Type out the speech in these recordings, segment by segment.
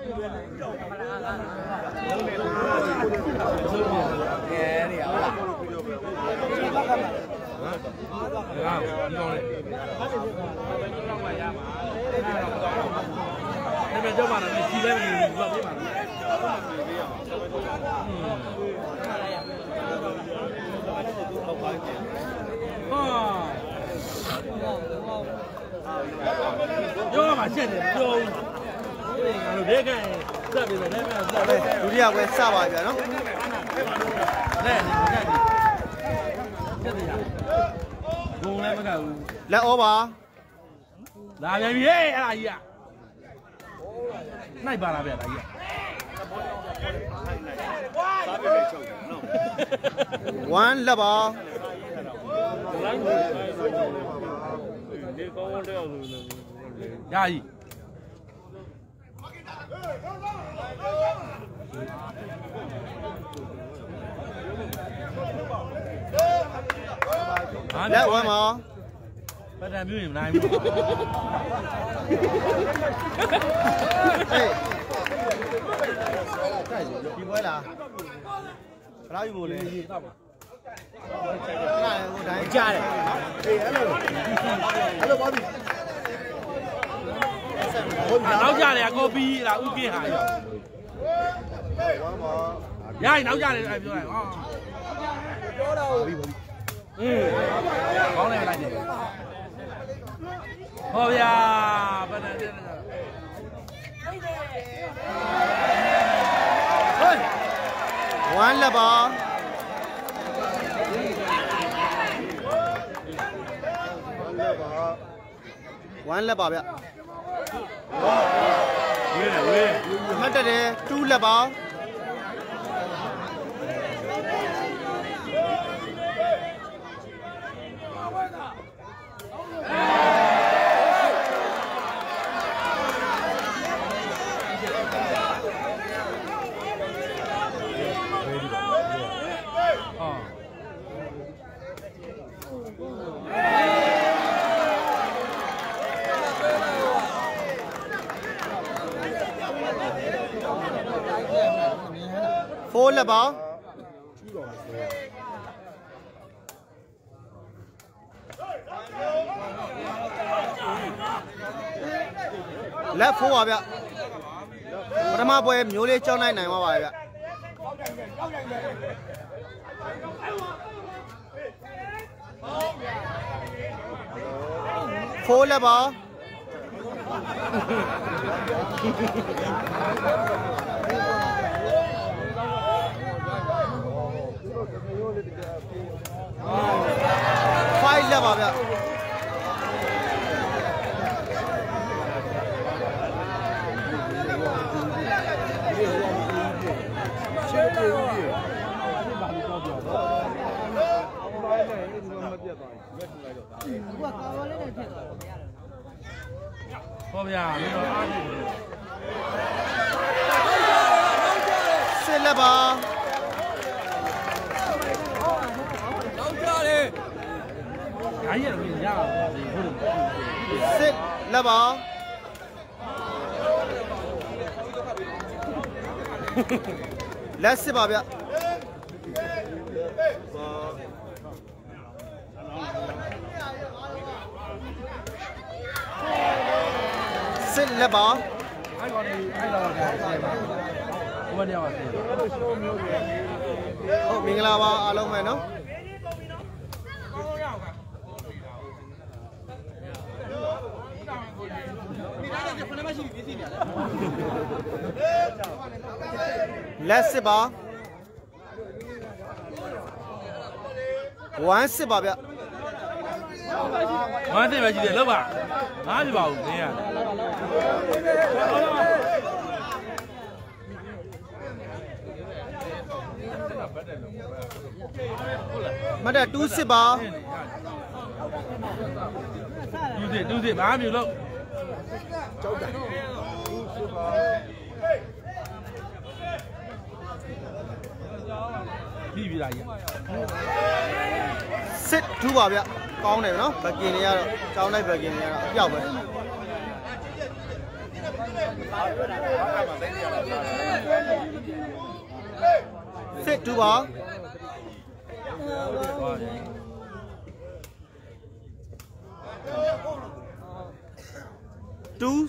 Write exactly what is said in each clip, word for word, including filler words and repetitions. Yo ดูดิอ่ะกูซ่าไปอ่ะเนาะเนี่ย Let one more. But I'm doing nine. Hey, nấu ra này cô bi là u kia hả? Dai nấu ra này này rồi. Ừ. Con này là gì? Thôi à, bên này. Thôi. Quán là bò. Quán là bò vậy. Mantele, tu la bao. Four la ball. Left four up. What am I boy? Newly John nine. Four la ball. Five level. Six level. Sit level. Let's see, Bobby. Sit level. Oh, Minglawa, along my no. Let's see, Bob. One see, Bob. One day, I did a lover. I'm about there. Mother, do see, Bob. Do it, do it, Bob. You look. Sit two vào vậy, con này nó phải kia này rồi, sau này phải kia này rồi, giàu vậy. Get two ball. Two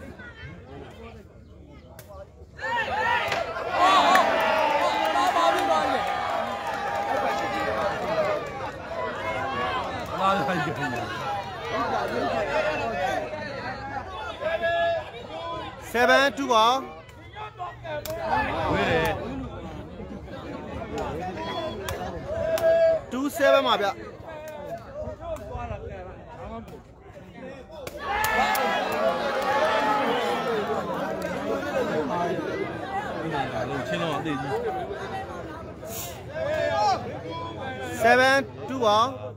Seven two ball. Two seven my bad. Seven two ball.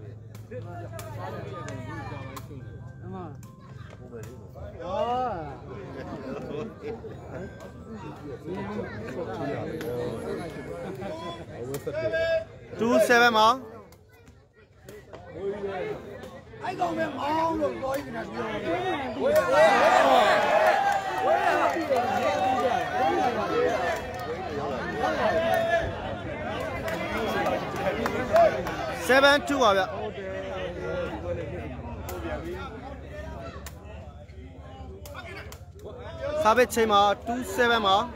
Two seven more. I go with all the boys in that room. Seven two more. Sabe Chema, two seven more.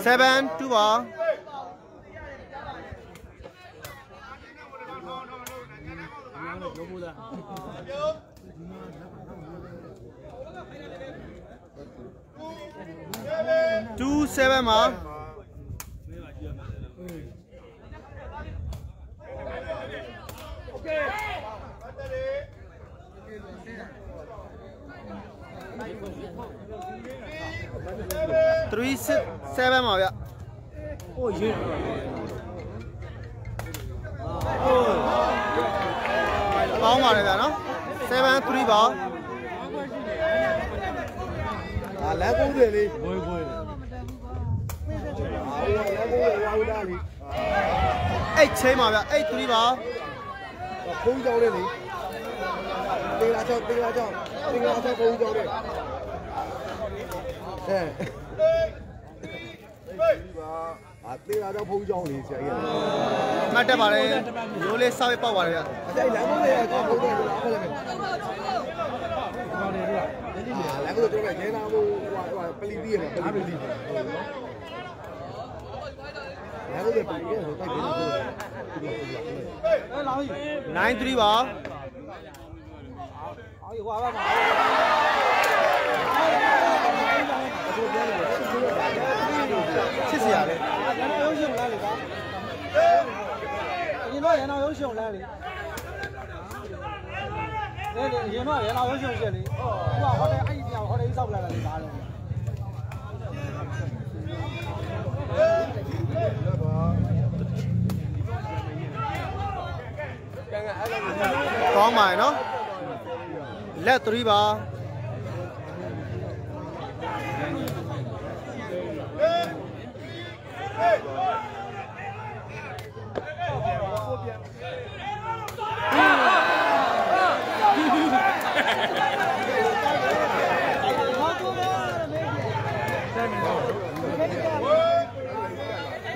Seven two more. Two seven more. Three seven more. Oh yeah. Ball mare da no. Seven three ball. Ah, la go de le. Boy boy. Eight team of that, eight three ball. Nine three ball. Con mày nó lẹ tụi bà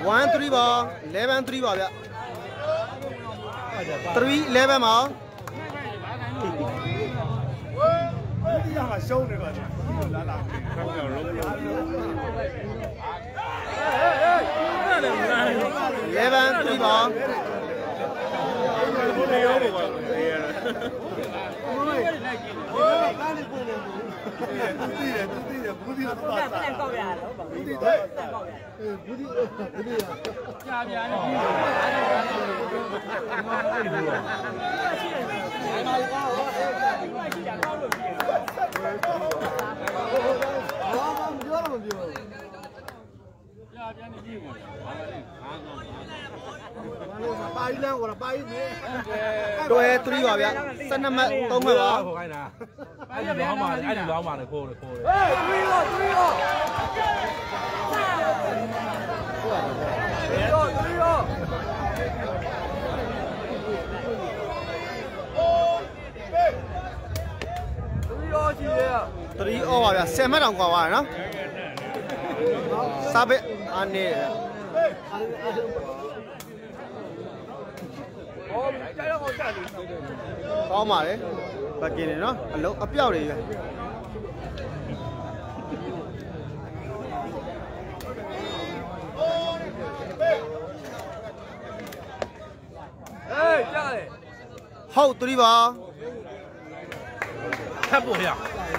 one three ball eleven three ball three eleven ball eleven three ball bay nè. Tôi tôi đi vào vậy. Sân năm mẹ tôi ngồi vào. Anh đừng lo mà, anh đừng lo mà này cô này cô này. Ê, tôi đi rồi, tôi đi rồi. Tôi đi rồi, tôi đi rồi. Tôi đi rồi chị. Tôi đi ô vào vậy, xem hết đồng quả vào đó. Sao vậy? Anh nè. Có mà đấy, bà kia này nó lỗ ấp nhau đi vậy. Ê, chơi. Hậu tôi đi vào. Thép buổi à? Thép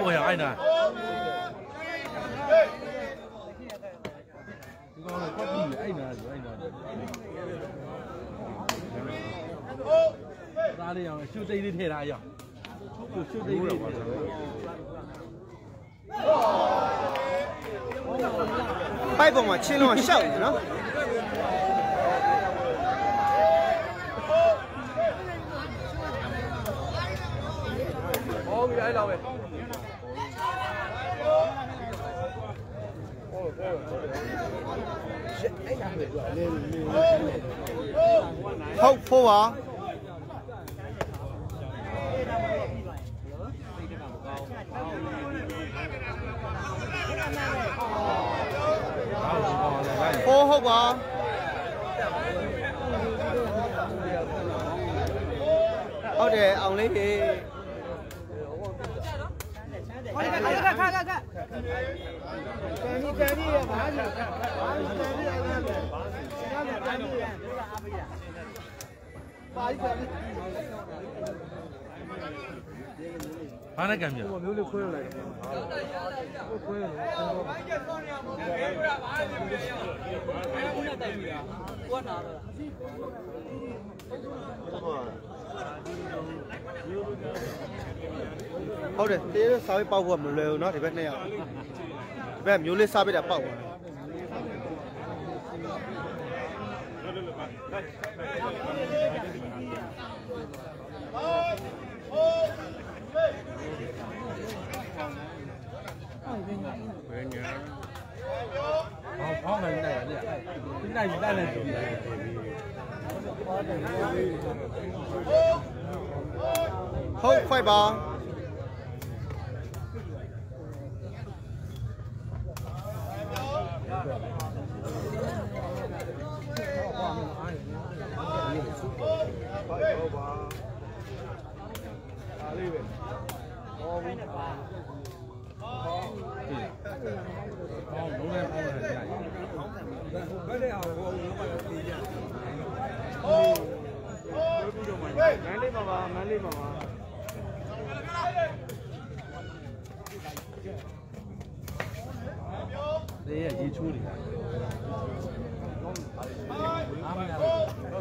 buổi à anh à? Ra đi rồi, siêu tây đi thế này rồi. Siêu tây đi. Bay vòng mà chia luôn mà sẹo nữa. Ô cái đâu vậy? Hậu phô vào. Phô hậu vào. Ô để ông lấy đi. Hãy subscribe cho kênh Ghiền Mì Gõ để không bỏ lỡ những video hấp dẫn. Không phải bò.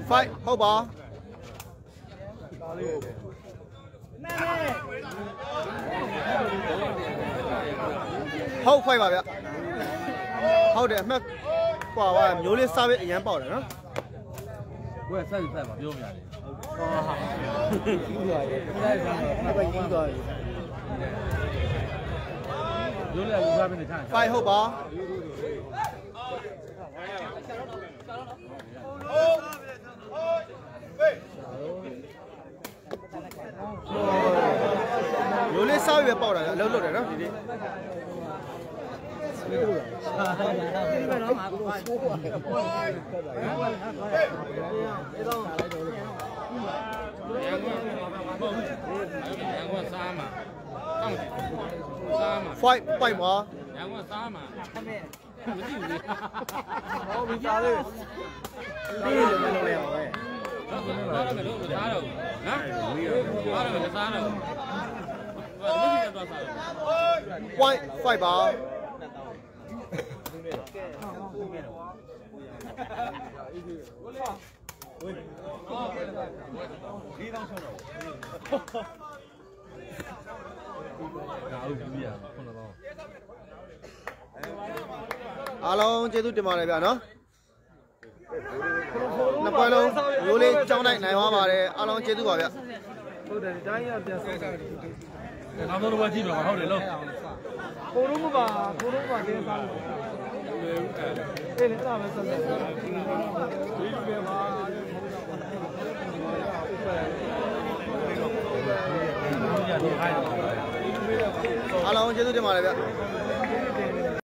Fight, hold ball. Hold quay vào vậy. Hold để mẹ quả vào nhớ lên sao vậy anh em bảo đấy đó. Quên sao thì phải bảo nhôm nhà đi. Chín người, nó phải chín người. Nhớ lên ra bên này. Fight, hold ball. Nếu lên sau thì bảo là lớn lột đấy đó. Fight, fight mà. Hãy subscribe cho kênh Ghiền Mì Gõ để không bỏ lỡ những video hấp dẫn. quay quay vào alo chơi tôi tìm mày bạn đó nằm quay luôn vô lên trong này này hoa bà này alo chơi tôi gọi bạn làm đâu qua chi rồi không để luôn cô đúng bà cô đúng bà kia sao đây là sao vậy alo chơi tôi tìm mày bạn